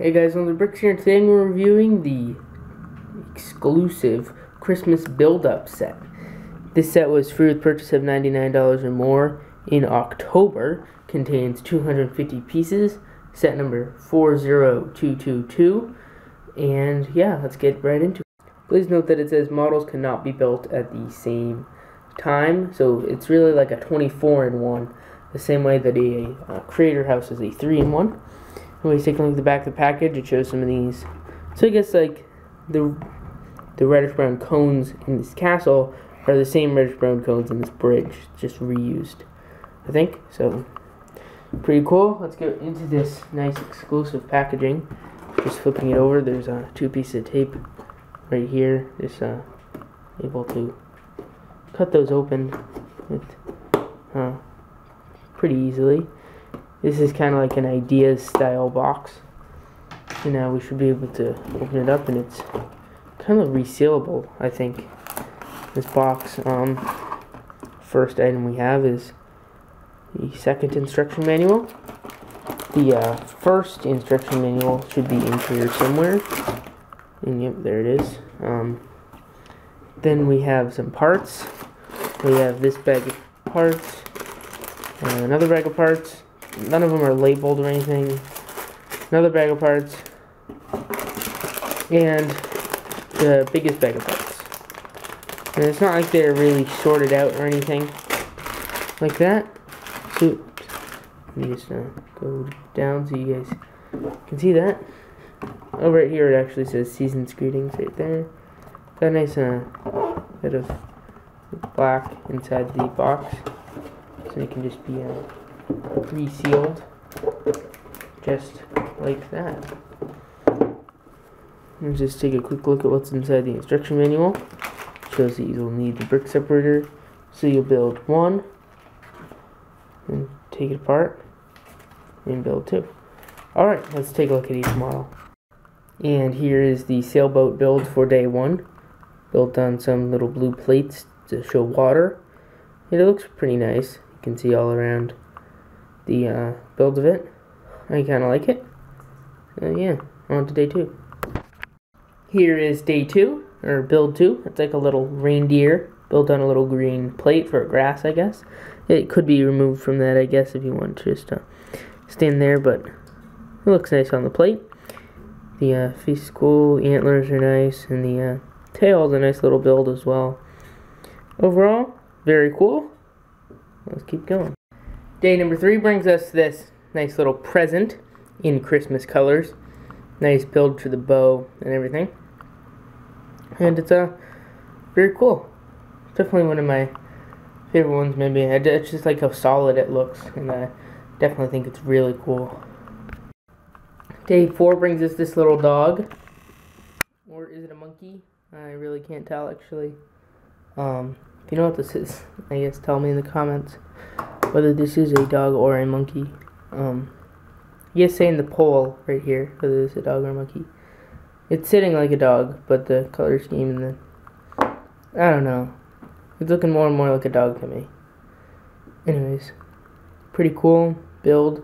Hey guys, I'm the Bricks here. Today we're reviewing the exclusive Christmas build-up set. This set was free with purchase of $99 or more in October. Contains 250 pieces. Set number 40222. And yeah, let's get right into it. Please note that it says models cannot be built at the same time, so it's really like a 24-in-1, the same way that a creator house is a 3-in-1. Anyways, take a look at the back of the package. It shows some of these. So I guess like the reddish brown cones in this castle are the same reddish brown cones in this bridge, just reused, I think. So pretty cool. Let's get into this nice exclusive packaging. Just flipping it over, there's two pieces of tape right here. Just able to cut those open with pretty easily. This is kind of like an ideas style box, and now we should be able to open it up, and it's kind of resealable, I think, this box. First item we have is the second instruction manual. The first instruction manual should be in here somewhere, and yep, there it is. Then we have some parts. We have this bag of parts, and another bag of parts. None of them are labeled or anything. Another bag of parts, and the biggest bag of parts. And it's not like they're really sorted out or anything like that. So let me just go down so you guys can see that. Over right here it actually says Season's Greetings right there. Got a nice bit of black inside the box, so it can just be resealed just like that. Let's just take a quick look at what's inside the instruction manual. It shows that you'll need the brick separator, so you'll build one and take it apart and build two. Alright, let's take a look at each model. And here is the sailboat build for day one, built on some little blue plates to show water, and it looks pretty nice. You can see all around the build of it. I kind of like it. So yeah, on to day two. Here is day two, or build two. It's like a little reindeer built on a little green plate for grass, I guess. It could be removed from that, I guess, if you want to just stand there, but it looks nice on the plate. The face cool, antlers are nice, and the tail is a nice little build as well. Overall, very cool. Let's keep going. Day number three brings us this nice little present in Christmas colors. Nice build for the bow and everything. And it's very cool. Definitely one of my favorite ones, maybe. It's just like how solid it looks, and I definitely think it's really cool. Day four brings us this little dog, or is it a monkey? I really can't tell, actually. If you know what this is, I guess tell me in the comments whether this is a dog or a monkey. You guys say in the poll right here whether this is a dog or a monkey. It's sitting like a dog, but the color scheme and the, I don't know, it's looking more and more like a dog to me. Anyways, pretty cool build.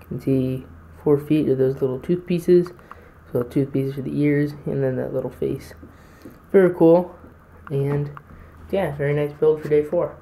You can see 4 feet of those little tooth pieces. So tooth pieces for the ears, and then that little face. Very cool, and yeah, very nice build for day four.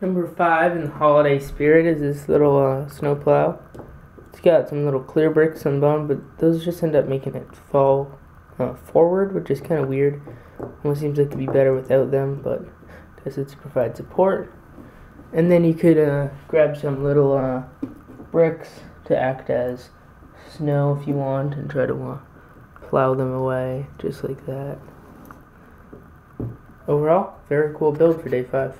Number five in the holiday spirit is this little snowplow. It's got some little clear bricks on the bottom, but those just end up making it fall forward, which is kind of weird. Almost seems like it'd be better without them, but I guess it's to provide support. And then you could grab some little bricks to act as snow if you want, and try to plow them away just like that. Overall, very cool build for day five.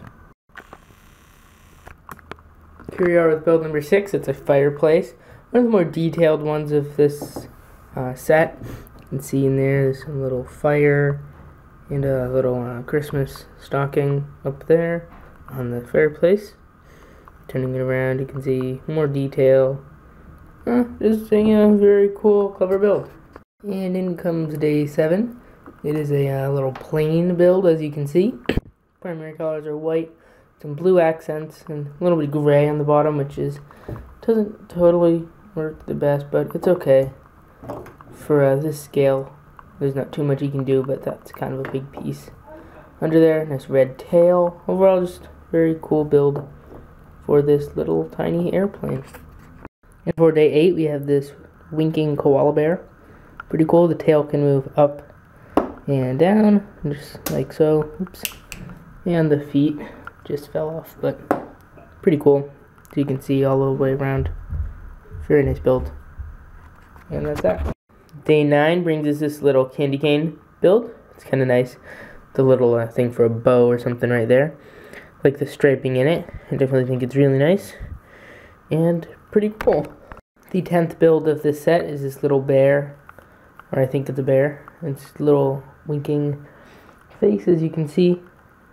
Here we are with build number six. It's a fireplace, one of the more detailed ones of this set. You can see in there's some little fire and a little Christmas stocking up there on the fireplace. Turning it around, you can see more detail. Just a very cool, clever build. And in comes day seven. It is a little plain build, as you can see. Primary colors are white, some blue accents, and a little bit of gray on the bottom, which doesn't totally work the best, but it's okay. for this scale, there's not too much you can do, but that's kind of a big piece. Under there, nice red tail. Overall, just very cool build for this little tiny airplane. And for day 8, we have this winking koala bear. Pretty cool. The tail can move up and down, just like so. Oops. And the feet just fell off, but pretty cool. So you can see all the way around. Very nice build. And that's that. Day 9 brings us this little candy cane build. It's kind of nice. The little thing for a bow or something right there. Like the striping in it. I definitely think it's really nice. And pretty cool. The 10th build of this set is this little bear. Or I think it's a bear. It's little winking face, as you can see.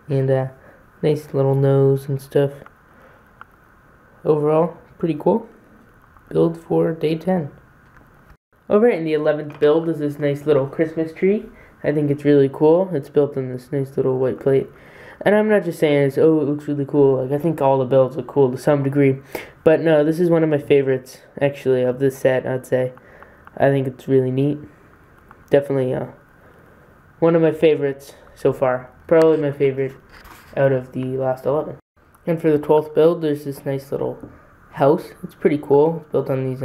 And a nice little nose and stuff. Overall, pretty cool build for day 10. Over in the 11th build is this nice little Christmas tree. I think it's really cool. It's built on this nice little white plate. And I'm not just saying this, oh, it looks really cool. Like, I think all the builds look cool to some degree. But no, this is one of my favorites, actually, of this set, I'd say. I think it's really neat. Definitely one of my favorites so far. Probably my favorite out of the last 11. And for the 12th build, there's this nice little house. It's pretty cool. It's built on these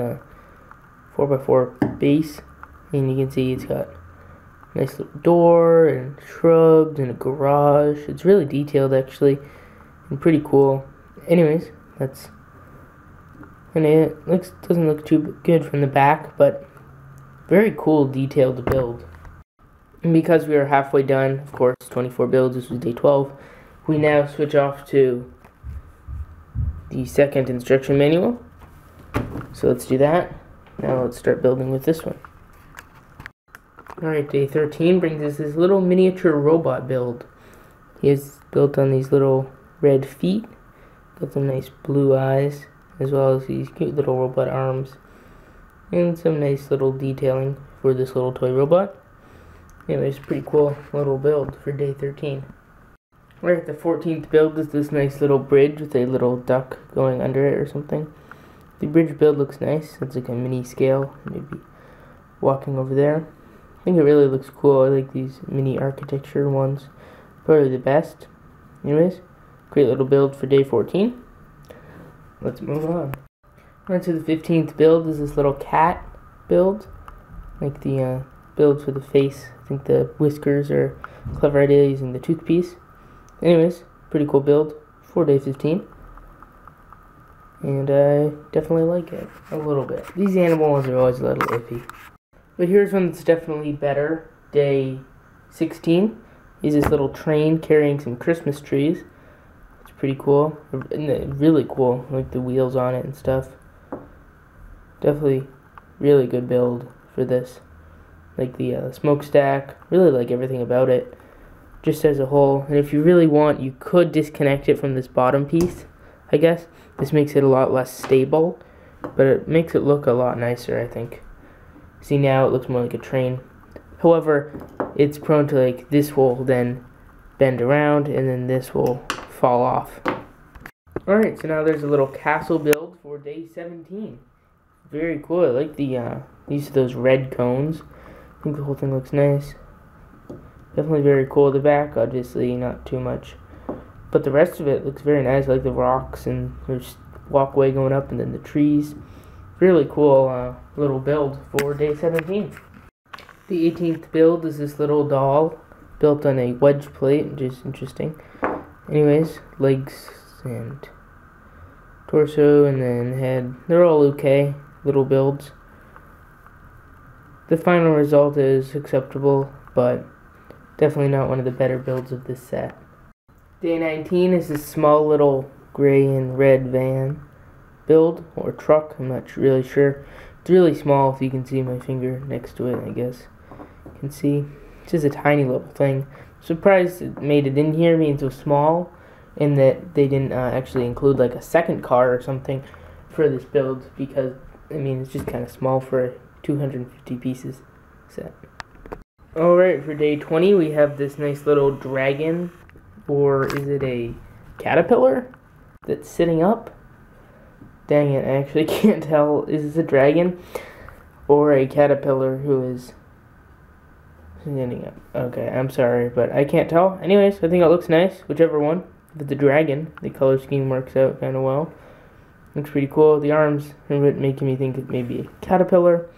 4x4 base. And you can see it's got a nice little door and shrubs and a garage. It's really detailed, actually, and pretty cool. Anyways, that's... And it doesn't look too good from the back, but very cool detailed build. And because we are halfway done, of course, 24 builds, this was day 12, we now switch off to the second instruction manual. So let's do that. Now let's start building with this one. Alright, day 13 brings us this little miniature robot build. He is built on these little red feet, got some nice blue eyes, as well as these cute little robot arms, and some nice little detailing for this little toy robot. Anyways, pretty cool little build for day 13. Right at the 14th build is this nice little bridge with a little duck going under it or something. The bridge build looks nice. It's like a mini scale, maybe walking over there. I think it really looks cool. I like these mini architecture ones. Probably the best. Anyways, great little build for day 14. Let's move on. Right to the 15th build is this little cat build. Like the build for the face. I think the whiskers are a clever idea using the toothpiece. Anyways, pretty cool build for day 15. And I definitely like it a little bit. These animal ones are always a little iffy. But here's one that's definitely better. Day 16 is this little train carrying some Christmas trees. It's pretty cool. Really cool, like the wheels on it and stuff. Definitely really good build for this. Like the smokestack. Really like everything about it. Just as a whole. And if you really want, you could disconnect it from this bottom piece, I guess. This makes it a lot less stable, but it makes it look a lot nicer, I think. See, now it looks more like a train. However, it's prone to, like, this will then bend around, and then this will fall off. Alright, so now there's a little castle build for day 17. Very cool. I like the, these are those red cones. I think the whole thing looks nice. Definitely very cool. The back, obviously, not too much. But the rest of it looks very nice, like the rocks and there's walkway going up and then the trees. Really cool little build for day 17. The 18th build is this little doll built on a wedge plate, which is interesting. Anyways, legs and torso and then head, they're all okay little builds. The final result is acceptable, but definitely not one of the better builds of this set. Day 19 is this small little gray and red van build, or truck, I'm not really sure. It's really small, if you can see my finger next to it, I guess. You can see, it's just a tiny little thing. Surprised it made it in here, being so small, and that they didn't actually include like a second car or something for this build, because, I mean, it's just kind of small for a 250 pieces set. Alright, for day 20 we have this nice little dragon. Or is it a caterpillar that's sitting up? Dang it, I actually can't tell. Is this a dragon? or a caterpillar who is standing up. Okay, I'm sorry, but I can't tell. Anyways, I think it looks nice, whichever one. But the dragon, the color scheme works out kind of well. Looks pretty cool. The arms are making me think it may be a caterpillar.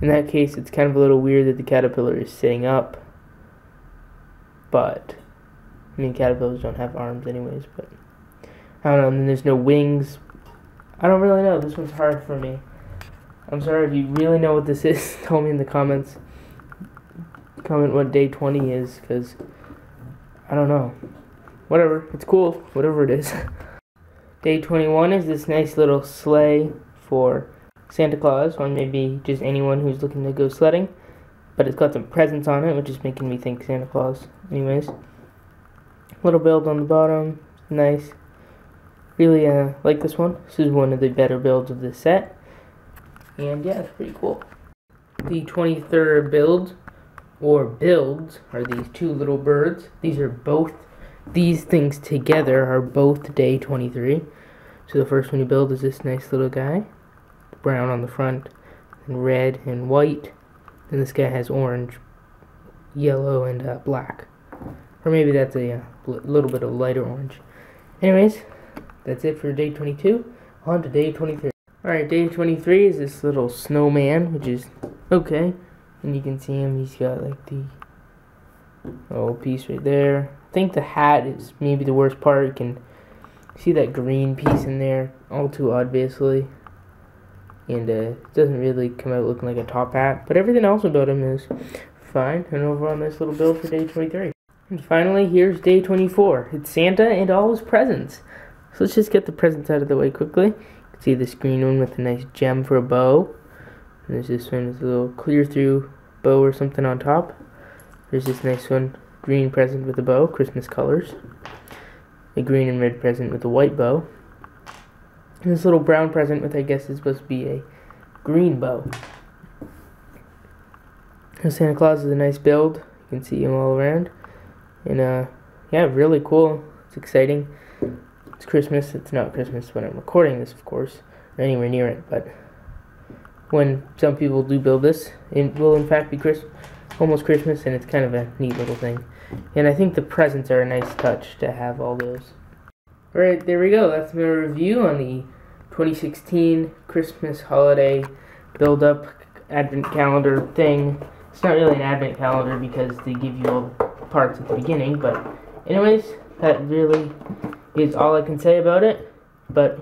In that case, it's kind of a little weird that the caterpillar is sitting up. But, I mean, caterpillars don't have arms anyways, but I don't know, and then there's no wings. I don't really know. This one's hard for me. I'm sorry if you really know what this is. Tell me in the comments. Comment what day 20 is, because I don't know. Whatever. It's cool. Whatever it is. Day 21 is this nice little sleigh for Santa Claus, or maybe just anyone who's looking to go sledding. But it's got some presents on it, which is making me think Santa Claus. Anyways. Little build on the bottom. Nice. Really like this one. This is one of the better builds of this set. And yeah, it's pretty cool. The 23rd build, or builds, are these two little birds. These are both, these things together are both day 23. So the first one you build is this nice little guy. Brown on the front, and red and white. Then this guy has orange, yellow, and black. Or maybe that's a little bit of lighter orange. Anyways, that's it for day 22. On to day 23. Alright, day 23 is this little snowman, which is okay. And you can see him, he's got like the little piece right there. I think the hat is maybe the worst part. You can see that green piece in there, all too obviously. And it doesn't really come out looking like a top hat. But everything else about him is fine. And over on this little build for day 23. And finally, here's day 24. It's Santa and all his presents. So let's just get the presents out of the way quickly. You can see this green one with a nice gem for a bow. And there's this one with a little clear through bow or something on top. There's this nice one, green present with a bow, Christmas colors. A green and red present with a white bow. And this little brown present with, I guess, is supposed to be a green bow. And Santa Claus is a nice build. You can see him all around. And yeah, really cool. It's exciting. It's Christmas. It's not Christmas when I'm recording this, of course, or anywhere near it, but when some people do build this, it will in fact be almost Christmas, and it's kind of a neat little thing. And I think the presents are a nice touch to have all those. Alright, there we go. That's my review on the 2016 Christmas holiday build-up advent calendar thing. It's not really an advent calendar because they give you all the parts at the beginning, but anyways, that really is all I can say about it, but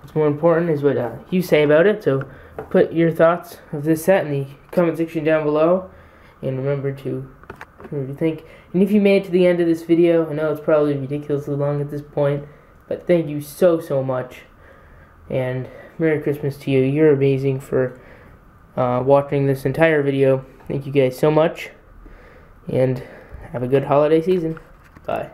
what's more important is what you say about it, so put your thoughts of this set in the comment section down below, and remember to what you think. And if you made it to the end of this video, I know it's probably ridiculously long at this point, but thank you so much, and Merry Christmas to you. You're amazing for watching this entire video. Thank you guys so much, and have a good holiday season. Bye.